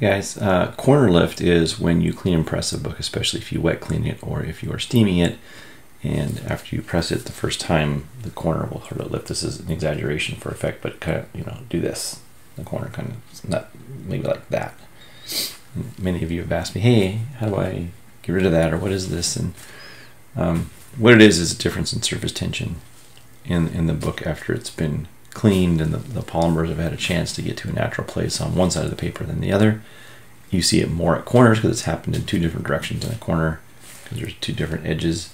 guys, corner lift is when you clean and press a book, especially if you wet clean it or if you are steaming it. And after you press it the first time, the corner will sort of lift. This is an exaggeration for effect, but kind of, you know, do this. The corner kind of, not maybe like that. And many of you have asked me, hey, how do I get rid of that, or what is this? And what it is a difference in surface tension in the book after it's been cleaned and the polymers have had a chance to get to a natural place on one side of the paper than the other. You see it more at corners because it's happened in two different directions in a corner because there's two different edges.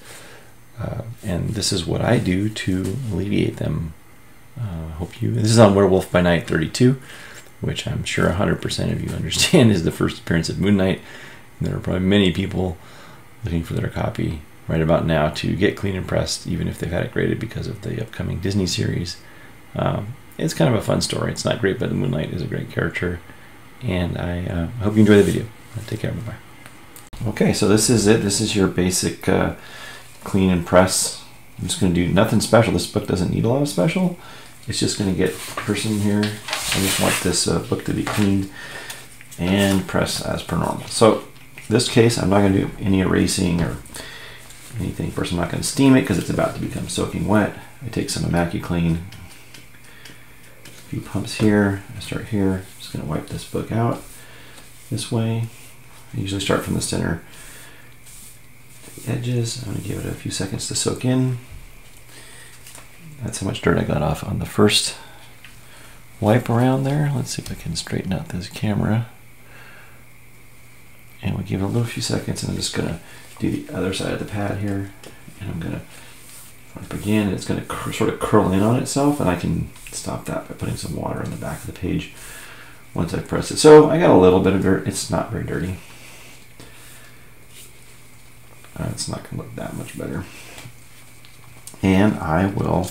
And this is what I do to alleviate them. This is on Werewolf by Night 32, which I'm sure 100% of you understand is the first appearance of Moon Knight. And there are probably many people looking for their copy right about now to get clean and pressed, even if they've had it graded because of the upcoming Disney series. It's kind of a fun story. It's not great, but the Moon Knight is a great character. And I hope you enjoy the video. Take care, bye-bye. Okay, so this is it. This is your basic clean and press. I'm just gonna do nothing special. This book doesn't need a lot of special. It's just gonna get person here. I just want this book to be cleaned and pressed as per normal. So this case, I'm not gonna do any erasing or anything. First, I'm not gonna steam it because it's about to become soaking wet. I take some MacuClean, a few pumps here. I start here. I'm just gonna wipe this book out this way. I usually start from the center. Edges. I'm going to give it a few seconds to soak in. That's how much dirt I got off on the first wipe around there. Let's see if I can straighten out this camera. And we'll give it a little few seconds, and I'm just going to do the other side of the pad here. And I'm going to wipe again, and it's going to sort of curl in on itself, and I can stop that by putting some water on the back of the page once I press it. So I got a little bit of dirt. It's not very dirty. It's not going to look that much better. And I will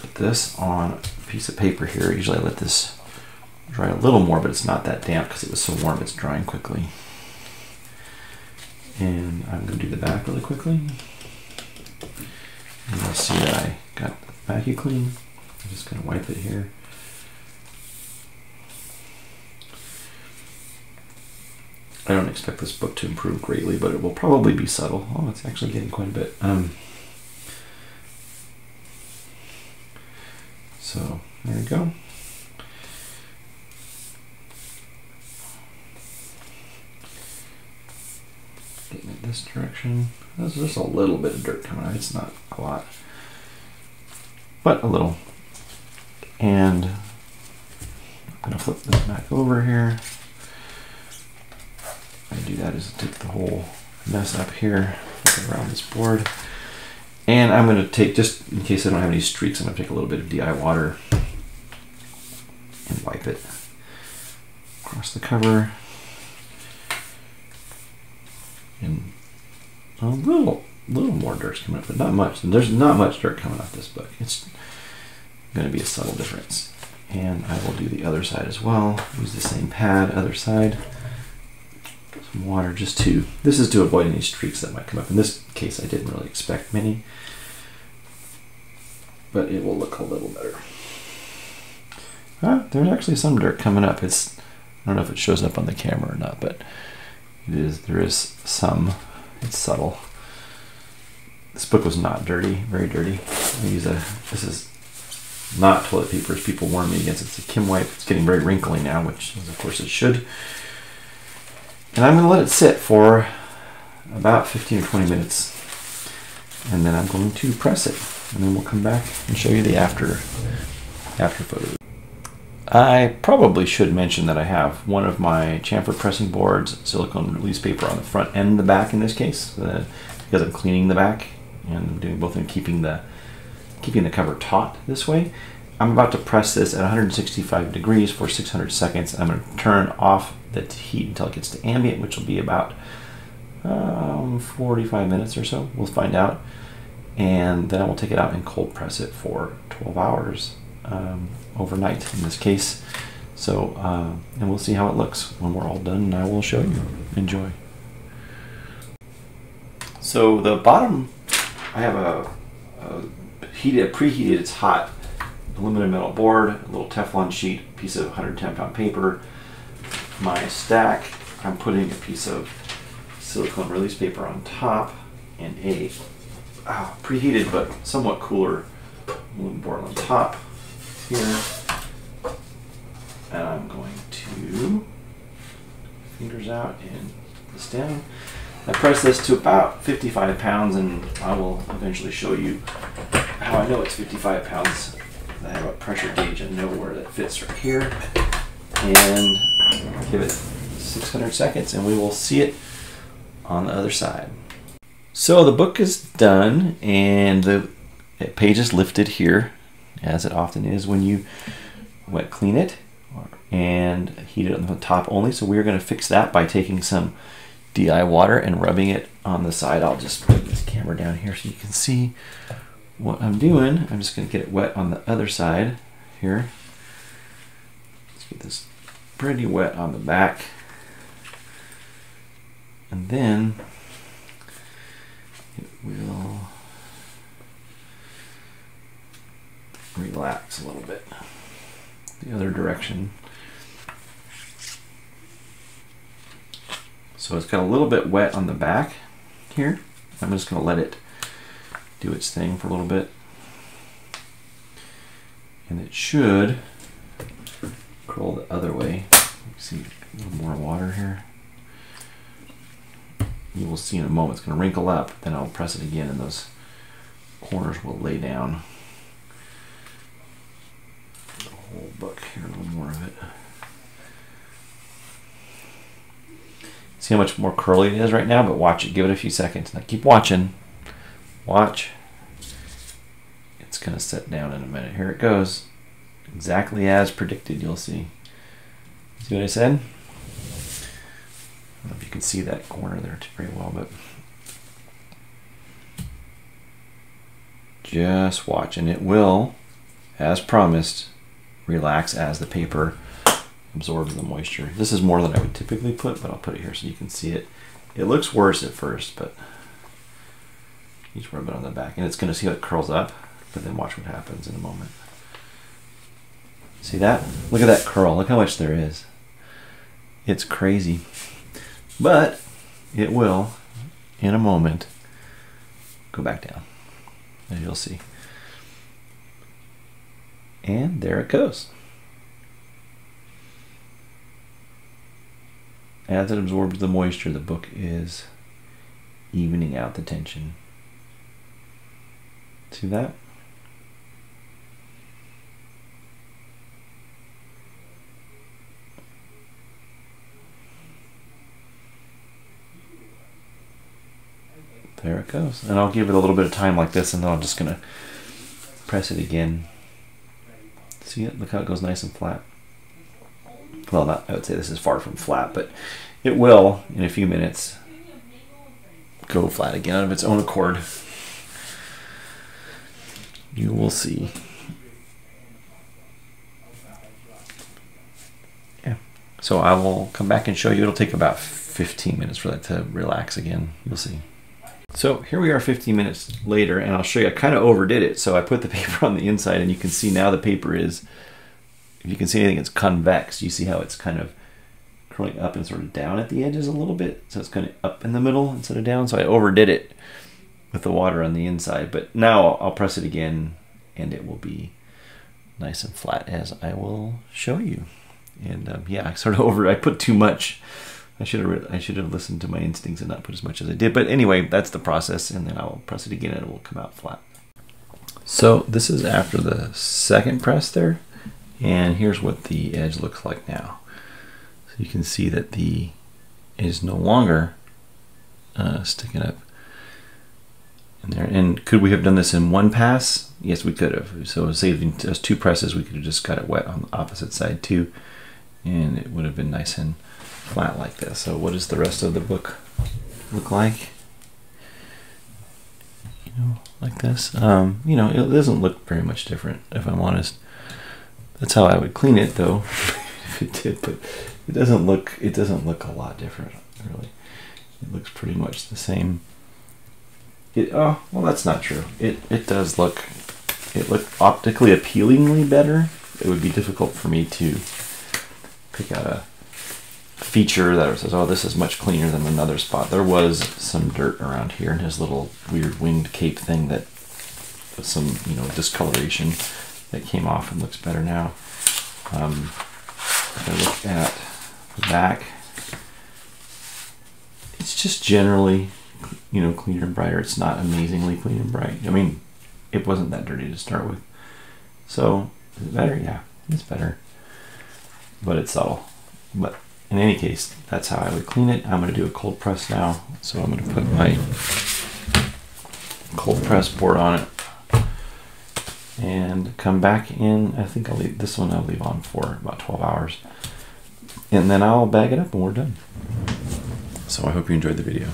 put this on a piece of paper here. Usually I let this dry a little more, but it's not that damp because it was so warm, it's drying quickly. And I'm going to do the back really quickly. And you'll see that I got the MacuClean. I'm just going to wipe it here. I don't expect this book to improve greatly, but it will probably be subtle. Oh, it's actually getting quite a bit. So there we go. Getting it this direction. There's just a little bit of dirt coming out. It's not a lot, but a little. And I'm gonna flip this back over here. That is take the whole mess up here around this board, and I'm going to take, just in case I don't have any streaks, I'm going to take a little bit of DI water and wipe it across the cover and a little more dirt's coming up, but not much. And there's not much dirt coming off this book. It's going to be a subtle difference. And I will do the other side as well. Use the same pad, other side. Water just to, this is to avoid any streaks that might come up. In this case, I didn't really expect many, but it will look a little better. There's actually some dirt coming up. It's, I don't know if it shows up on the camera or not, but it is, there is some, it's subtle. This book was not dirty, very dirty. I use a, this is not toilet paper, as people warn me against. It's a Kim wipe. It's getting very wrinkly now, which is, of course it should. And I'm going to let it sit for about 15 or 20 minutes, and then I'm going to press it, and then we'll come back and show you the after photo. I probably should mention that I have one of my chamfer pressing boards, silicone release paper on the front and the back in this case, because I'm cleaning the back and I'm doing both and keeping the cover taut this way. I'm about to press this at 165 degrees for 600 seconds. I'm going to turn off the heat until it gets to ambient, which will be about 45 minutes or so. We'll find out. And then I will take it out and cold press it for 12 hours overnight in this case. So, and we'll see how it looks when we're all done, and I will show you. Enjoy. So the bottom, I have a preheated, it's hot, aluminum metal board, a little Teflon sheet, piece of 110-pound paper, my stack, I'm putting a piece of silicone release paper on top and a preheated but somewhat cooler aluminum board on top here. And I'm going to fingers out in the stem. I press this to about 55 pounds, and I will eventually show you how I know it's 55 pounds. I have a pressure gauge and know where that fits right here. And give it 600 seconds and we will see it on the other side. So the book is done and the page is lifted here, as it often is when you wet clean it and heat it on the top only. So we're going to fix that by taking some DI water and rubbing it on the side. I'll just put this camera down here so you can see what I'm doing. I'm just going to get it wet on the other side here. Let's get this pretty wet on the back. And then it will relax a little bit the other direction. So it's got a little bit wet on the back here. I'm just going to let it do its thing for a little bit. And it should curl the other way. You see a little more water here. You will see in a moment it's going to wrinkle up. Then I'll press it again and those corners will lay down. The whole book here, a little more of it. See how much more curly it is right now, but watch it. Give it a few seconds. Now keep watching. Watch. It's going to set down in a minute. Here it goes. Exactly as predicted, you'll see. See what I said? I don't know if you can see that corner there pretty well, but just watch, and it will, as promised, relax as the paper absorbs the moisture. This is more than I would typically put, but I'll put it here so you can see it. It looks worse at first, but you just rub it on the back, and it's going to see how it curls up, but then watch what happens in a moment. See that? Look at that curl. Look how much there is. It's crazy. But it will, in a moment, go back down, as you'll see. And there it goes. As it absorbs the moisture, the book is evening out the tension. See that? There it goes. And I'll give it a little bit of time like this, and then I'm just going to press it again. See it? Look how it goes nice and flat. Well, not, I would say this is far from flat, but it will, in a few minutes, go flat again out of its own accord. You will see. Yeah. So I will come back and show you. It'll take about 15 minutes for that to relax again. You'll see. So here we are 15 minutes later, and I'll show you, I kind of overdid it. So I put the paper on the inside, and you can see now the paper is, if you can see anything, it's convex. You see how it's kind of curling up and sort of down at the edges a little bit. So it's kind of up in the middle instead of down. So I overdid it with the water on the inside, but now I'll press it again and it will be nice and flat, as I will show you. And yeah, I sort of I put too much. I should have listened to my instincts and not put as much as I did. But anyway, that's the process, and then I'll press it again and it will come out flat. So this is after the second press there, and here's what the edge looks like now. So you can see that the edge is no longer sticking up in there. And could we have done this in one pass? Yes, we could have. So saving us two presses, we could have just got it wet on the opposite side too, and it would have been nice and flat like this. So what does the rest of the book look like? You know, like this. You know, it doesn't look very much different, if I'm honest. That's how I would clean it, though, if it did. But it doesn't look a lot different, really. It looks pretty much the same. Oh, well, that's not true. It does look, it looked optically appealingly better. It would be difficult for me to pick out a feature that says, oh, this is much cleaner than another spot. There was some dirt around here and his little weird winged cape thing that was some, you know, discoloration that came off and looks better now. If I look at the back, it's just generally, you know, cleaner and brighter. It's not amazingly clean and bright. I mean, it wasn't that dirty to start with. So, is it better? Yeah, it's better, but it's subtle. But in any case, that's how I would clean it. I'm gonna do a cold press now. So I'm gonna put my cold press board on it and come back in. I think I'll leave this one, I'll leave on for about 12 hours and then I'll bag it up and we're done. So I hope you enjoyed the video.